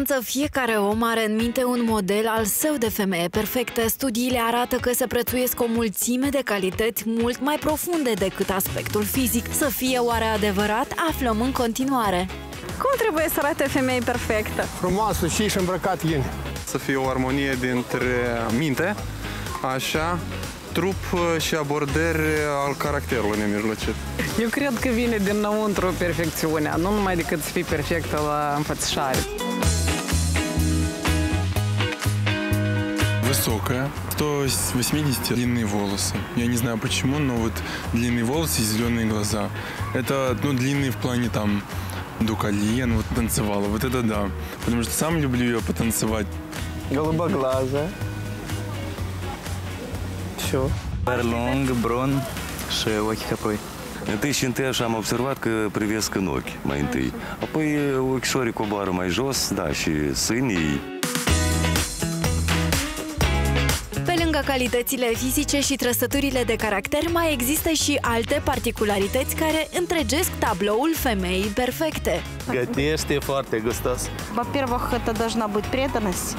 siguranță fiecare om are în minte un model al său de femeie perfectă. Studiile arată că se prețuiesc o mulțime de calități mult mai profunde decât aspectul fizic. Să fie oare adevărat? Aflăm în continuare. Cum trebuie să arate femeie perfectă? Frumoasă și îmbrăcat bine. Să fie o armonie dintre minte, așa, trup și abordări al caracterului nemijlocit. Eu cred că vine dinăuntru perfecțiunea, nu numai decât să fii perfectă la înfățișare. Высокая, 180 длинные волосы. Я не знаю почему, но вот длинные волосы и зеленые глаза. Это, ну, длинные в плане там до колен, вот танцевала, вот это да. Потому что сам люблю ее потанцевать. Голубоглазая. Lung, bron și ochii ca păi. Întâi și întâi așa am observat că privesc în ochi, mai întâi. Apoi ochișorii coboară mai jos, da, și sânii. Pe lângă calitățile fizice și trăsăturile de caracter, mai există și alte particularități care întregesc tabloul femeii perfecte. Gătește foarte gustos. Во-первых, это должна быть преданность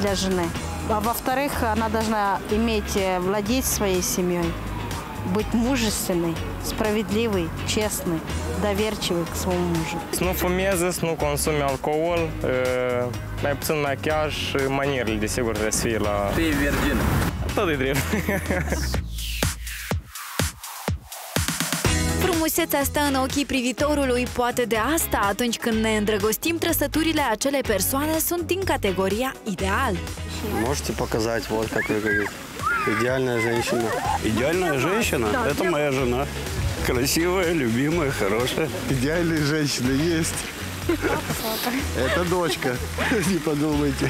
для жены. А во-вторых, она должна иметь, владеть своей семьей, быть мужественной, справедливой, честной, доверчивой к своему мужу. Nu fumeze, nu consume alcool, mai puțin machiaj și manierele, desigur, trebuie să fie la... Fii virgin. Tot e drept. Frumusețea stă în ochii privitorului, poate de asta, atunci când ne îndrăgostim, trăsăturile acelei persoane sunt din categoria ideal. Можете показать, вот как вы говорите, идеальная женщина. Идеальная женщина? Да, это моя жена. Красивая, любимая, хорошая. Идеальная женщина есть. Это дочка, не подумайте.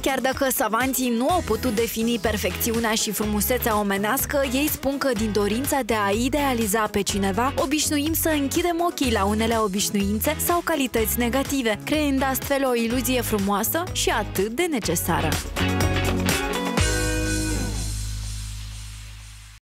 Chiar dacă savanții nu au putut defini perfecțiunea și frumusețea omenească, ei spun că din dorința de a idealiza pe cineva, obișnuim să închidem ochii la unele obișnuințe sau calități negative, creând astfel o iluzie frumoasă și atât de necesară.